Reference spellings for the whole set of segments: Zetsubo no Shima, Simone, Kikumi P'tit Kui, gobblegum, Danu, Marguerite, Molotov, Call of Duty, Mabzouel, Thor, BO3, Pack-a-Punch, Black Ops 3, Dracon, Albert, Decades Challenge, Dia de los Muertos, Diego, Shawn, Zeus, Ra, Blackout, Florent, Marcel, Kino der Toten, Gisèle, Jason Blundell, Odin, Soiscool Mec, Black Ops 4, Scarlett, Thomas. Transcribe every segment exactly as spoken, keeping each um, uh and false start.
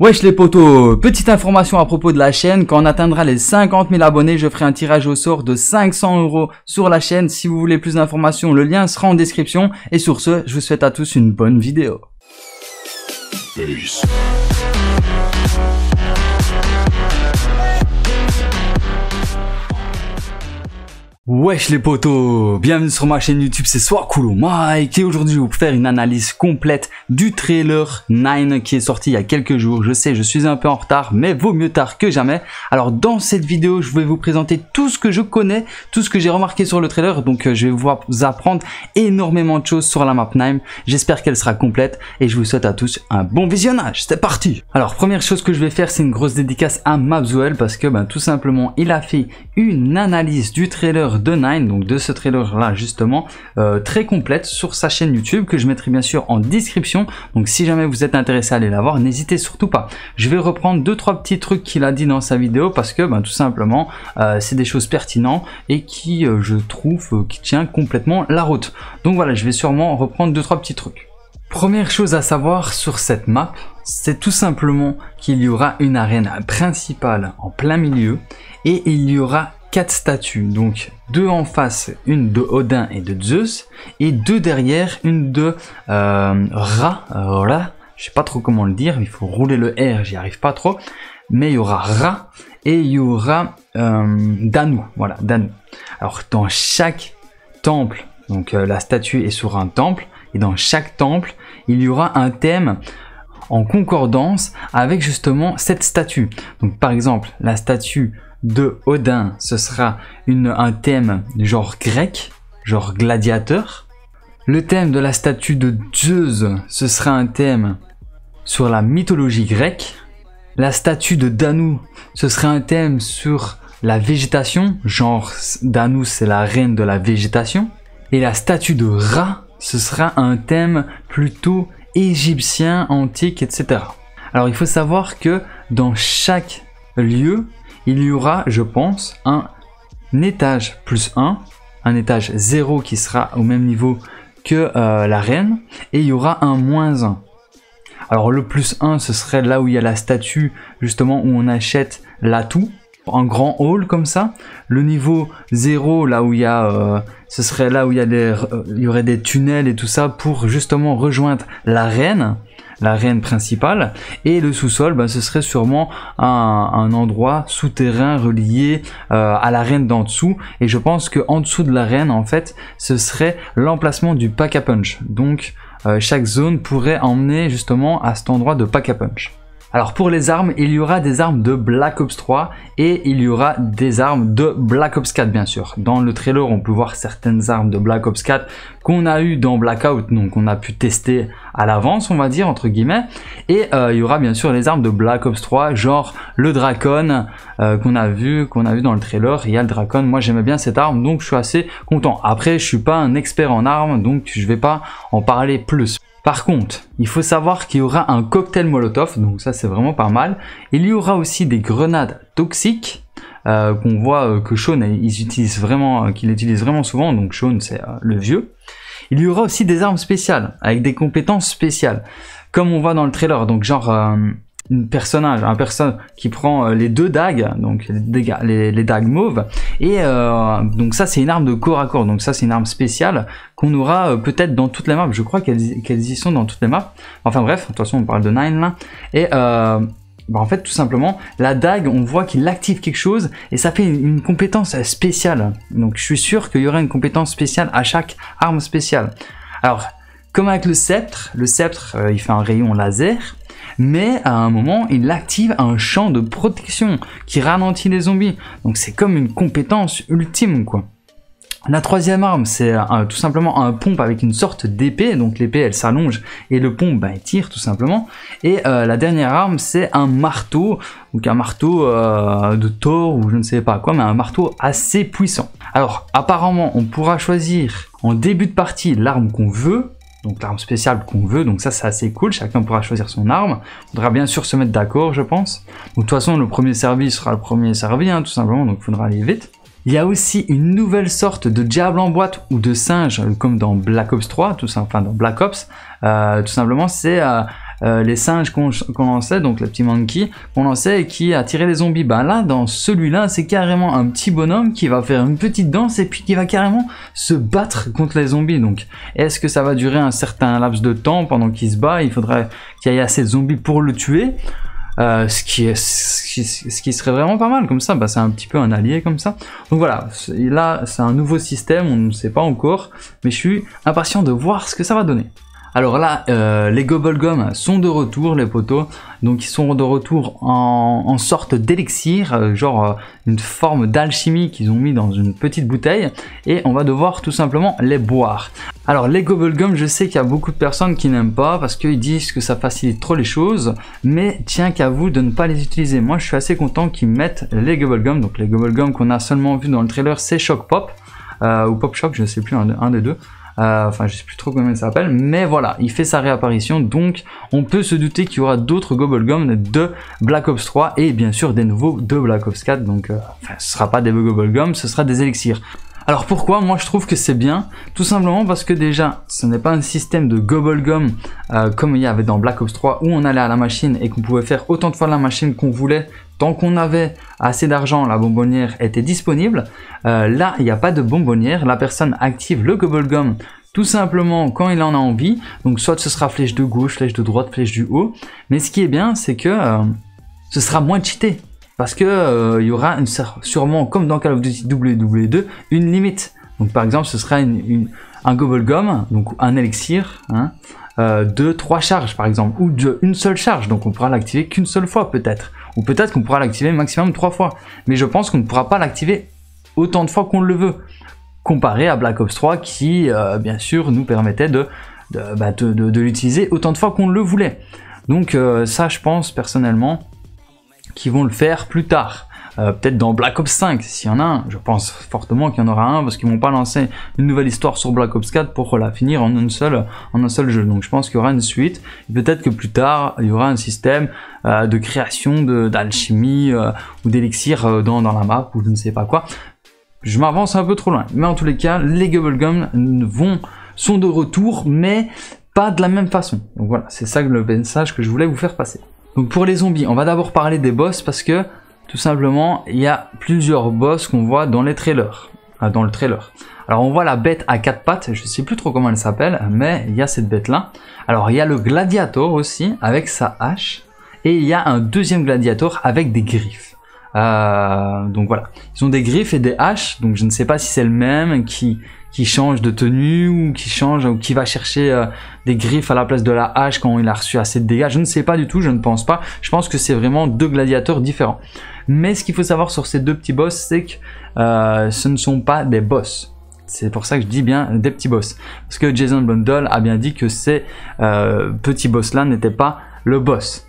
Wesh les potos, petite information à propos de la chaîne, quand on atteindra les cinquante mille abonnés, je ferai un tirage au sort de cinq cents euros sur la chaîne. Si vous voulez plus d'informations, le lien sera en description. Et sur ce, je vous souhaite à tous une bonne vidéo. Peace. Wesh les potos, bienvenue sur ma chaîne YouTube, c'est Soiscool Mec et aujourd'hui je vais vous faire une analyse complète du trailer neuf qui est sorti il y a quelques jours. Je sais, je suis un peu en retard, mais vaut mieux tard que jamais. Alors dans cette vidéo, je vais vous présenter tout ce que je connais, tout ce que j'ai remarqué sur le trailer. Donc euh, je vais vous apprendre énormément de choses sur la map neuf. J'espère qu'elle sera complète et je vous souhaite à tous un bon visionnage. C'est parti. Alors première chose que je vais faire, c'est une grosse dédicace à Mabzouel parce que ben, tout simplement, il a fait une analyse du trailer de neuf, donc de ce trailer là justement, euh, très complète sur sa chaîne YouTube que je mettrai bien sûr en description. Donc si jamais vous êtes intéressé à aller la voir, n'hésitez surtout pas. Je vais reprendre deux trois petits trucs qu'il a dit dans sa vidéo parce que ben, tout simplement euh, c'est des choses pertinentes et qui euh, je trouve euh, qui tient complètement la route. Donc voilà, je vais sûrement reprendre deux trois petits trucs. Première chose à savoir sur cette map, c'est tout simplement qu'il y aura une arène principale en plein milieu et il y aura quatre statues, donc deux en face, une de Odin et de Zeus, et deux derrière, une de euh, Ra, euh, Ra, je sais pas trop comment le dire, il faut rouler le R, j'y arrive pas trop, mais il y aura Ra et il y aura euh, Danu, voilà, Danu. Alors dans chaque temple, donc euh, la statue est sur un temple, et dans chaque temple, il y aura un thème en concordance avec justement cette statue. Donc par exemple, la statue de Odin, ce sera une, un thème genre grec, genre gladiateur. Le thème de la statue de Zeus, ce sera un thème sur la mythologie grecque. La statue de Danu, ce sera un thème sur la végétation, genre Danu c'est la reine de la végétation. Et la statue de Ra, ce sera un thème plutôt égyptien, antique, et cetera. Alors il faut savoir que dans chaque lieu, il y aura, je pense, un étage plus un, un étage zéro qui sera au même niveau que euh, l'arène, et il y aura un moins un. Alors le plus un, ce serait là où il y a la statue, justement, où on achète l'atout, un grand hall comme ça. Le niveau zéro, là où il y a, euh, ce serait là où il y, a des, euh, il y aurait des tunnels et tout ça pour justement rejoindre l'arène. L'arène principale et le sous-sol, ben, ce serait sûrement un, un endroit souterrain relié euh, à l'arène d'en dessous. Et je pense que en dessous de l'arène, en fait, ce serait l'emplacement du pack-a-punch. Donc, euh, chaque zone pourrait emmener justement à cet endroit de pack-a-punch. Alors pour les armes, il y aura des armes de Black Ops trois et il y aura des armes de Black Ops quatre bien sûr. Dans le trailer, on peut voir certaines armes de Black Ops quatre qu'on a eues dans Blackout, donc on a pu tester à l'avance, on va dire, entre guillemets. Et euh, il y aura bien sûr les armes de Black Ops trois, genre le Dracon euh, qu'on a vu qu'on a vu dans le trailer. Il y a le Dracon, moi j'aimais bien cette arme, donc je suis assez content. Après, je suis pas un expert en armes, donc je vais pas en parler plus. Par contre, il faut savoir qu'il y aura un cocktail Molotov, donc ça c'est vraiment pas mal. Il y aura aussi des grenades toxiques euh, qu'on voit euh, que Shawn ils utilisent vraiment, euh, qu'il utilise vraiment souvent. Donc Shawn c'est euh, le vieux. Il y aura aussi des armes spéciales avec des compétences spéciales, comme on voit dans le trailer. Donc genre euh, une personnage, un personnage qui prend euh, les deux dagues, donc les, les, les dagues mauves. Et euh, donc ça c'est une arme de corps à corps, donc ça c'est une arme spéciale qu'on aura peut-être dans toutes les maps, je crois qu'elles qu'elles y sont dans toutes les maps, enfin bref, de toute façon on parle de neuf là, et euh, bah en fait tout simplement, la dague, on voit qu'il active quelque chose, et ça fait une, une compétence spéciale, donc je suis sûr qu'il y aura une compétence spéciale à chaque arme spéciale. Alors, comme avec le sceptre, le sceptre euh, il fait un rayon laser, mais à un moment, il active un champ de protection qui ralentit les zombies, donc c'est comme une compétence ultime quoi. La troisième arme, c'est euh, tout simplement un pompe avec une sorte d'épée. Donc l'épée, elle s'allonge et le pompe, bah, il tire tout simplement. Et euh, la dernière arme, c'est un marteau. Donc un marteau euh, de Thor ou je ne sais pas quoi, mais un marteau assez puissant. Alors apparemment, on pourra choisir en début de partie l'arme qu'on veut. Donc l'arme spéciale qu'on veut, donc ça c'est assez cool, chacun pourra choisir son arme. Il faudra bien sûr se mettre d'accord, je pense. Donc de toute façon, le premier servi sera le premier servi, hein, tout simplement, donc il faudra aller vite. Il y a aussi une nouvelle sorte de diable en boîte ou de singe, comme dans Black Ops trois, tout ça, enfin dans Black Ops. Euh, tout simplement, c'est euh, euh, les singes qu'on qu'on lançait, donc le petit monkey qu'on lançait et qui attirait les zombies. Bah là, dans celui-là, c'est carrément un petit bonhomme qui va faire une petite danse et puis qui va carrément se battre contre les zombies. Donc, est-ce que ça va durer un certain laps de temps pendant qu'il se bat? Il faudrait qu'il y ait assez de zombies pour le tuer. Euh, ce, qui est, ce, qui, ce qui serait vraiment pas mal comme ça, bah, c'est un petit peu un allié comme ça. Donc voilà, là c'est un nouveau système, on ne sait pas encore, mais je suis impatient de voir ce que ça va donner. Alors là, euh, les gobblegum sont de retour, les potos, donc ils sont de retour en, en sorte d'élixir, euh, genre euh, une forme d'alchimie qu'ils ont mis dans une petite bouteille, et on va devoir tout simplement les boire. Alors les gobblegum, je sais qu'il y a beaucoup de personnes qui n'aiment pas parce qu'ils disent que ça facilite trop les choses, mais tiens qu'à vous de ne pas les utiliser. Moi je suis assez content qu'ils mettent les gobblegum, donc les gobblegum qu'on a seulement vu dans le trailer, c'est Shock Pop, euh, ou Pop Shock, je ne sais plus, un, un des deux. Euh, enfin je sais plus trop comment il s'appelle, mais voilà, il fait sa réapparition, donc on peut se douter qu'il y aura d'autres gobblegum de Black Ops trois et bien sûr des nouveaux de Black Ops quatre, donc euh, enfin, ce ne sera pas des gobblegum, ce sera des élixirs. Alors pourquoi moi je trouve que c'est bien? Tout simplement parce que déjà, ce n'est pas un système de gobblegum euh, comme il y avait dans Black Ops trois où on allait à la machine et qu'on pouvait faire autant de fois la machine qu'on voulait tant qu'on avait assez d'argent, la bonbonnière était disponible. Euh, là, il n'y a pas de bonbonnière, la personne active le gobblegum tout simplement quand il en a envie. Donc soit ce sera flèche de gauche, flèche de droite, flèche du haut. Mais ce qui est bien, c'est que euh, ce sera moins cheaté. Parce que euh, il y aura une, sûrement, comme dans Call of Duty W W deux, une limite. Donc par exemple, ce sera une, une, un gobblegum, donc un élixir, hein, euh, de trois charges par exemple, ou de une seule charge. Donc on pourra l'activer qu'une seule fois peut-être, ou peut-être qu'on pourra l'activer maximum trois fois. Mais je pense qu'on ne pourra pas l'activer autant de fois qu'on le veut, comparé à Black Ops trois qui, euh, bien sûr, nous permettait de, de, bah, de, de, de l'utiliser autant de fois qu'on le voulait. Donc euh, ça, je pense personnellement, qui vont le faire plus tard, euh, peut-être dans Black Ops cinq s'il y en a un. Je pense fortement qu'il y en aura un parce qu'ils vont pas lancer une nouvelle histoire sur Black Ops quatre pour la finir en, une seule, en un seul jeu. Donc je pense qu'il y aura une suite, peut-être que plus tard il y aura un système euh, de création d'alchimie euh, ou d'élixir euh, dans, dans la map ou je ne sais pas quoi. Je m'avance un peu trop loin, mais en tous les cas les gobblegum vont sont de retour, mais pas de la même façon. Donc voilà, c'est ça le message que je voulais vous faire passer. Donc pour les zombies, on va d'abord parler des boss parce que tout simplement il y a plusieurs boss qu'on voit dans les trailers. Euh, dans le trailer. Alors on voit la bête à quatre pattes, je ne sais plus trop comment elle s'appelle, mais il y a cette bête là. Alors il y a le gladiator aussi avec sa hache et il y a un deuxième gladiator avec des griffes. Euh, donc voilà, ils ont des griffes et des haches, donc je ne sais pas si c'est le même qui, qui change de tenue ou qui change ou qui va chercher euh, des griffes à la place de la hache quand il a reçu assez de dégâts. Je ne sais pas du tout, je ne pense pas, je pense que c'est vraiment deux gladiateurs différents. Mais ce qu'il faut savoir sur ces deux petits boss, c'est que euh, ce ne sont pas des boss. C'est pour ça que je dis bien des petits boss, parce que Jason Blundell a bien dit que ces euh, petits boss là n'étaient pas le boss.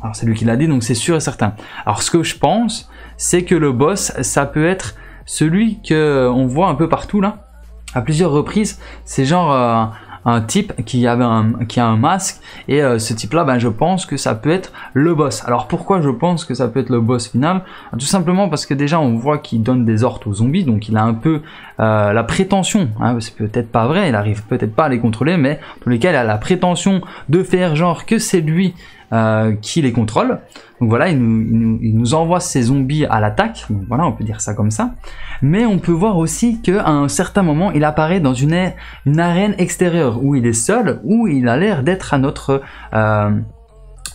Alors c'est lui qui l'a dit, donc c'est sûr et certain. Alors ce que je pense, c'est que le boss, ça peut être celui qu'on voit un peu partout là, à plusieurs reprises. C'est genre euh, un type qui, avait un, qui a un masque, et euh, ce type là, ben, je pense que ça peut être le boss. Alors pourquoi je pense que ça peut être le boss final? Tout simplement parce que déjà on voit qu'il donne des hortes aux zombies, donc il a un peu euh, la prétention, hein, c'est peut-être pas vrai, il arrive peut-être pas à les contrôler, mais en tous les cas il a la prétention de faire genre que c'est lui Euh, qui les contrôle. Donc voilà, il nous, il nous, il nous envoie ces zombies à l'attaque, donc voilà, on peut dire ça comme ça. Mais on peut voir aussi qu'à un certain moment il apparaît dans une, une arène extérieure où il est seul, où il a l'air d'être à notre euh,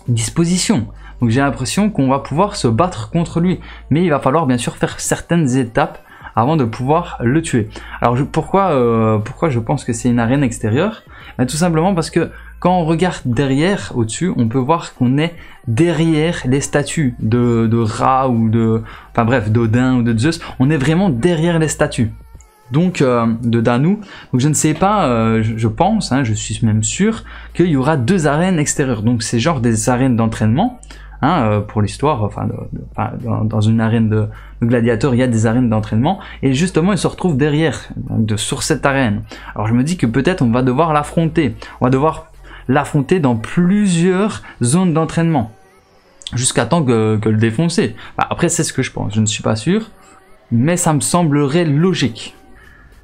disposition. Donc j'ai l'impression qu'on va pouvoir se battre contre lui, mais il va falloir bien sûr faire certaines étapes avant de pouvoir le tuer. Alors je, pourquoi, euh, pourquoi je pense que c'est une arène extérieure? Ben, tout simplement parce que quand on regarde derrière, au-dessus, on peut voir qu'on est derrière les statues de, de Ra ou de... Enfin bref, d'Odin ou de Zeus. On est vraiment derrière les statues. Donc, euh, de Danu. Donc je ne sais pas, euh, je, je pense, hein, je suis même sûr, qu'il y aura deux arènes extérieures. Donc c'est genre des arènes d'entraînement. Hein, euh, pour l'histoire, enfin, de, de, enfin dans, dans une arène de, de gladiateurs, il y a des arènes d'entraînement, et justement ils se retrouvent derrière, de, sur cette arène. Alors je me dis que peut-être on va devoir l'affronter, on va devoir l'affronter dans plusieurs zones d'entraînement, jusqu'à temps que, que le défoncer. Enfin, après c'est ce que je pense, je ne suis pas sûr, mais ça me semblerait logique.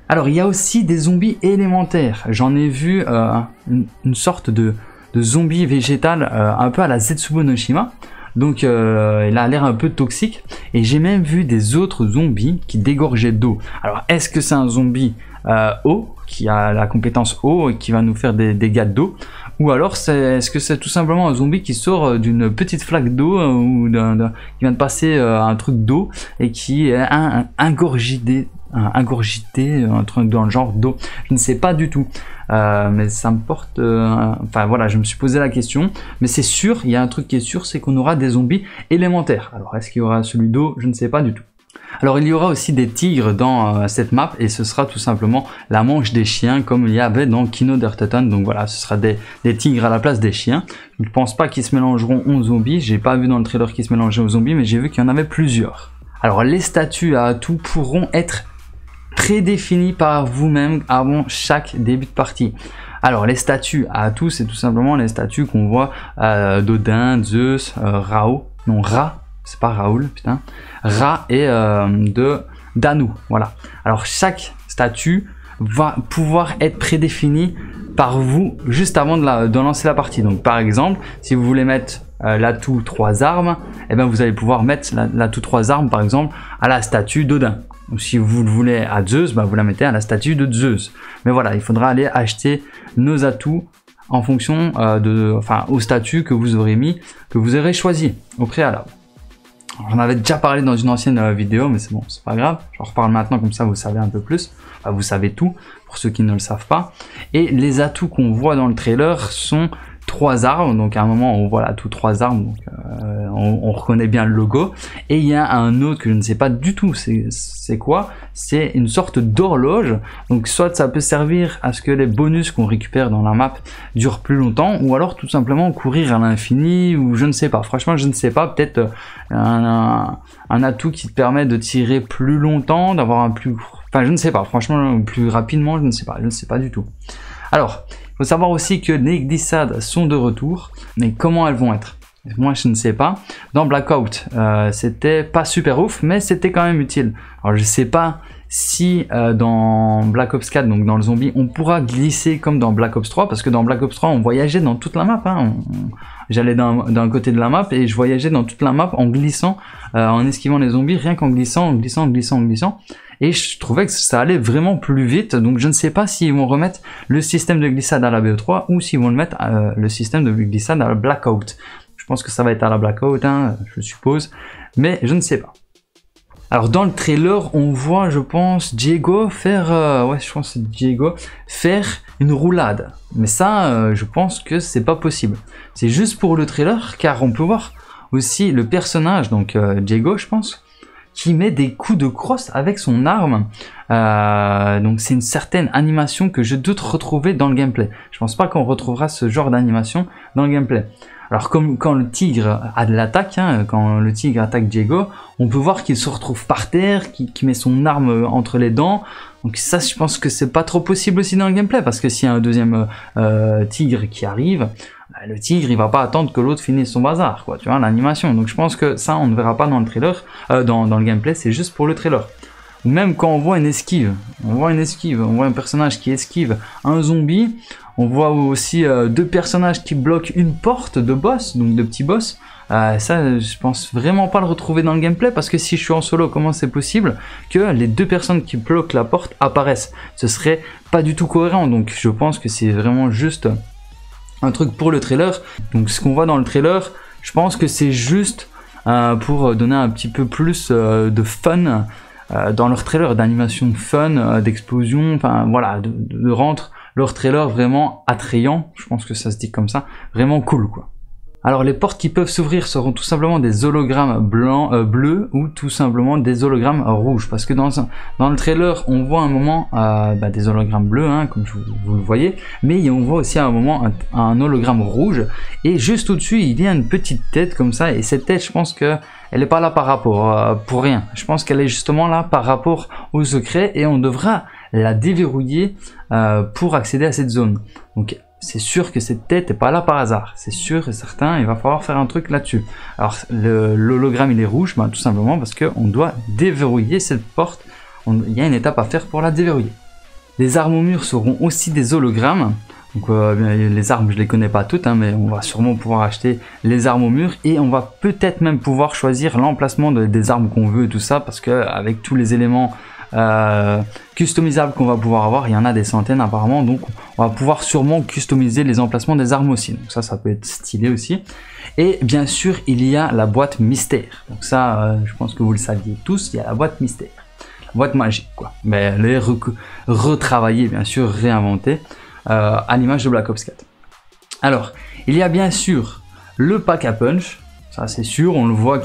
Alors il y a aussi des zombies élémentaires, j'en ai vu euh, une, une sorte de... de zombie végétal euh, un peu à la Zetsubo no Shima. Donc euh, il a l'air un peu toxique. Et j'ai même vu des autres zombies qui dégorgeaient d'eau. Alors est-ce que c'est un zombie euh, eau, qui a la compétence eau et qui va nous faire des dégâts d'eau? Ou alors c'est, est-ce que c'est tout simplement un zombie qui sort d'une petite flaque d'eau euh, ou d'un, d'un, qui vient de passer euh, un truc d'eau et qui est un, un, ingorgité, un ingorgité, un truc dans le genre d'eau? Je ne sais pas du tout. Euh, mais ça me porte... Euh, enfin voilà, je me suis posé la question. Mais c'est sûr, il y a un truc qui est sûr, c'est qu'on aura des zombies élémentaires. Alors est-ce qu'il y aura celui d'eau? Je ne sais pas du tout. Alors il y aura aussi des tigres dans euh, cette map et ce sera tout simplement la manche des chiens comme il y avait dans Kino der Toten. Donc voilà, ce sera des, des tigres à la place des chiens. Je ne pense pas qu'ils se mélangeront aux zombies. J'ai pas vu dans le trailer qu'ils se mélangeaient aux zombies, mais j'ai vu qu'il y en avait plusieurs. Alors les statuts à atouts pourront être prédéfinis par vous-même avant chaque début de partie. Alors les statuts à atouts, c'est tout simplement les statuts qu'on voit euh, d'Odin, Zeus, euh, Rao, non Ra. C'est pas Raoul, putain. Ra et euh, de Danu, voilà. Alors chaque statue va pouvoir être prédéfinie par vous juste avant de, la, de lancer la partie. Donc par exemple, si vous voulez mettre euh, l'atout trois armes, et bien vous allez pouvoir mettre l'atout trois armes par exemple à la statue d'Odin. Ou si vous le voulez à Zeus, ben vous la mettez à la statue de Zeus. Mais voilà, il faudra aller acheter nos atouts en fonction euh, de, enfin, aux statues que vous aurez mis, que vous aurez choisi au préalable. J'en avais déjà parlé dans une ancienne vidéo, mais c'est bon, c'est pas grave. J'en reparle maintenant, comme ça vous savez un peu plus. Enfin, vous savez tout, pour ceux qui ne le savent pas. Et les atouts qu'on voit dans le trailer sont trois armes. Donc à un moment, on voit l'atout trois armes, donc euh, on, on reconnaît bien le logo. Et il y a un autre que je ne sais pas du tout c'est quoi. C'est une sorte d'horloge. Donc soit ça peut servir à ce que les bonus qu'on récupère dans la map durent plus longtemps, ou alors tout simplement courir à l'infini, ou je ne sais pas. Franchement, je ne sais pas. Peut-être un, un, un atout qui te permet de tirer plus longtemps, d'avoir un plus... Enfin, je ne sais pas. Franchement, plus rapidement, je ne sais pas. Je ne sais pas du tout. Alors, il faut savoir aussi que les glissades sont de retour. Mais comment elles vont être? Moi, je ne sais pas. Dans Blackout, euh, c'était pas super ouf, mais c'était quand même utile. Alors, je ne sais pas si euh, dans Black Ops quatre, donc dans le zombie, on pourra glisser comme dans Black Ops trois, parce que dans Black Ops trois, on voyageait dans toute la map. Hein. J'allais d'un côté de la map et je voyageais dans toute la map en glissant, euh, en esquivant les zombies, rien qu'en glissant, en glissant, en glissant, en glissant. Et je trouvais que ça allait vraiment plus vite. Donc je ne sais pas s'ils vont remettre le système de glissade à la B O trois ou s'ils vont le mettre euh, le système de glissade à la Blackout. Je pense que ça va être à la Blackout, hein, je suppose, mais je ne sais pas. Alors dans le trailer, on voit, je pense, Diego faire, euh, ouais, je pense que c'est Diego faire une roulade. Mais ça, euh, je pense que c'est pas possible. C'est juste pour le trailer, car on peut voir aussi le personnage, donc euh, Diego, je pense, qui met des coups de crosse avec son arme. Euh, donc c'est une certaine animation que je doute retrouver dans le gameplay. Je pense pas qu'on retrouvera ce genre d'animation dans le gameplay. Alors comme quand le tigre a de l'attaque, hein, quand le tigre attaque Diego, on peut voir qu'il se retrouve par terre, qu'il qu'il met son arme entre les dents. Donc ça, je pense que c'est pas trop possible aussi dans le gameplay, parce que s'il y a un deuxième euh, tigre qui arrive, le tigre, il va pas attendre que l'autre finisse son bazar, quoi, tu vois, l'animation. Donc je pense que ça, on ne verra pas dans le trailer, euh, dans, dans le gameplay, c'est juste pour le trailer. Ou même quand on voit une esquive, on voit une esquive, on voit un personnage qui esquive un zombie, on voit aussi euh, deux personnages qui bloquent une porte de boss, donc de petits boss. Euh, ça, je pense vraiment pas le retrouver dans le gameplay, parce que si je suis en solo, comment c'est possible que les deux personnes qui bloquent la porte apparaissent? Ce serait pas du tout cohérent, donc je pense que c'est vraiment juste un truc pour le trailer. Donc ce qu'on voit dans le trailer, je pense que c'est juste euh, pour donner un petit peu plus euh, de fun euh, dans leur trailer, d'animation fun, euh, d'explosion, enfin voilà, de, de, de rendre leur trailer vraiment attrayant, je pense que ça se dit comme ça, vraiment cool quoi. Alors les portes qui peuvent s'ouvrir seront tout simplement des hologrammes blancs, euh, bleus, ou tout simplement des hologrammes rouges, parce que dans, dans le trailer on voit un moment euh, bah, des hologrammes bleus, hein, comme je, vous le voyez, mais on voit aussi à un moment un, un hologramme rouge, et juste au dessus il y a une petite tête comme ça, et cette tête, je pense que elle n'est pas là par rapport euh, pour rien, je pense qu'elle est justement là par rapport au secret, et on devra la déverrouiller euh, pour accéder à cette zone. Donc c'est sûr que cette tête n'est pas là par hasard, c'est sûr et certain, il va falloir faire un truc là-dessus. Alors l'hologramme il est rouge, ben, tout simplement parce qu'on doit déverrouiller cette porte, on, il y a une étape à faire pour la déverrouiller. Les armes au mur seront aussi des hologrammes, Donc euh, les armes, je les connais pas toutes, hein, mais on va sûrement pouvoir acheter les armes au mur et on va peut-être même pouvoir choisir l'emplacement de, des armes qu'on veut et tout ça, parce que avec tous les éléments euh, customisables qu'on va pouvoir avoir, il y en a des centaines apparemment, donc on va pouvoir sûrement customiser les emplacements des armes aussi. Donc ça, ça peut être stylé aussi. Et bien sûr, il y a la boîte mystère. Donc ça, euh, je pense que vous le saviez tous, il y a la boîte mystère, la boîte magique quoi. Mais elle est retravaillée, bien sûr, réinventée. Euh, à l'image de Black Ops quatre. Alors, il y a bien sûr le pack à punch, ça c'est sûr, on le voit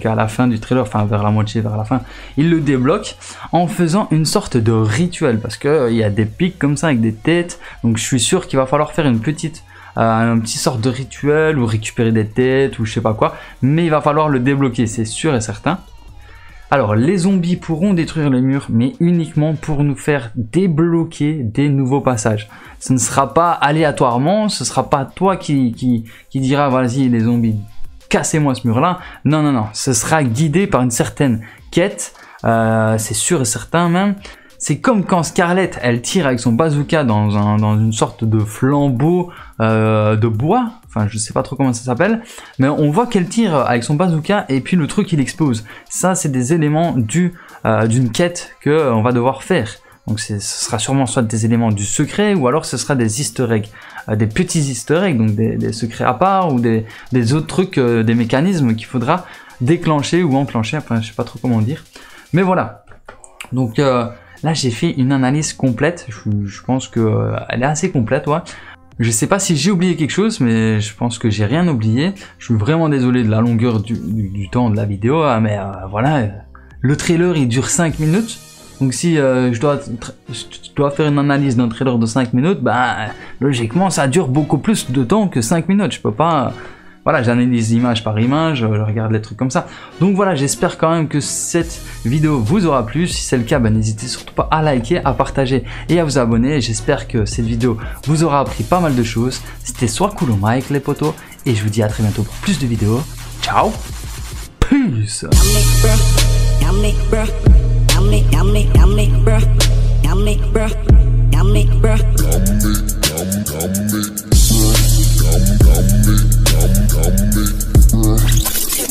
qu'à la fin du trailer, enfin vers la moitié, vers la fin, il le débloque en faisant une sorte de rituel, parce qu'il euh, y a des pics comme ça avec des têtes, donc je suis sûr qu'il va falloir faire une petite, euh, une petite sorte de rituel, ou récupérer des têtes, ou je sais pas quoi, mais il va falloir le débloquer, c'est sûr et certain. Alors, les zombies pourront détruire les murs, mais uniquement pour nous faire débloquer des nouveaux passages. Ce ne sera pas aléatoirement, ce ne sera pas toi qui, qui, qui dira « Vas-y, les zombies, cassez-moi ce mur-là ». Non, non, non, ce sera guidé par une certaine quête, euh, c'est sûr et certain même. C'est comme quand Scarlett, elle tire avec son bazooka dans, un, dans une sorte de flambeau euh, de bois. Enfin, je sais pas trop comment ça s'appelle, mais on voit qu'elle tire avec son bazooka et puis le truc il explose. Ça, c'est des éléments du, euh, d'une quête que euh, on va devoir faire. Donc, ce sera sûrement soit des éléments du secret ou alors ce sera des easter eggs, euh, des petits easter eggs, donc des, des secrets à part ou des, des autres trucs, euh, des mécanismes qu'il faudra déclencher ou enclencher. Enfin, je sais pas trop comment dire, mais voilà. Donc euh, là, j'ai fait une analyse complète. Je, je pense que euh, elle est assez complète, ouais. Je sais pas si j'ai oublié quelque chose, mais je pense que j'ai rien oublié. Je suis vraiment désolé de la longueur du, du, du temps de la vidéo, mais euh, voilà, le trailer il dure cinq minutes, donc si euh, je, dois je dois faire une analyse d'un trailer de cinq minutes, bah logiquement ça dure beaucoup plus de temps que cinq minutes, je peux pas... Euh, voilà, j'analyse image par image, je regarde les trucs comme ça. Donc voilà, j'espère quand même que cette vidéo vous aura plu. Si c'est le cas, ben, n'hésitez surtout pas à liker, à partager et à vous abonner. J'espère que cette vidéo vous aura appris pas mal de choses. C'était Soiscool Mec, les potos, et je vous dis à très bientôt pour plus de vidéos. Ciao, peace.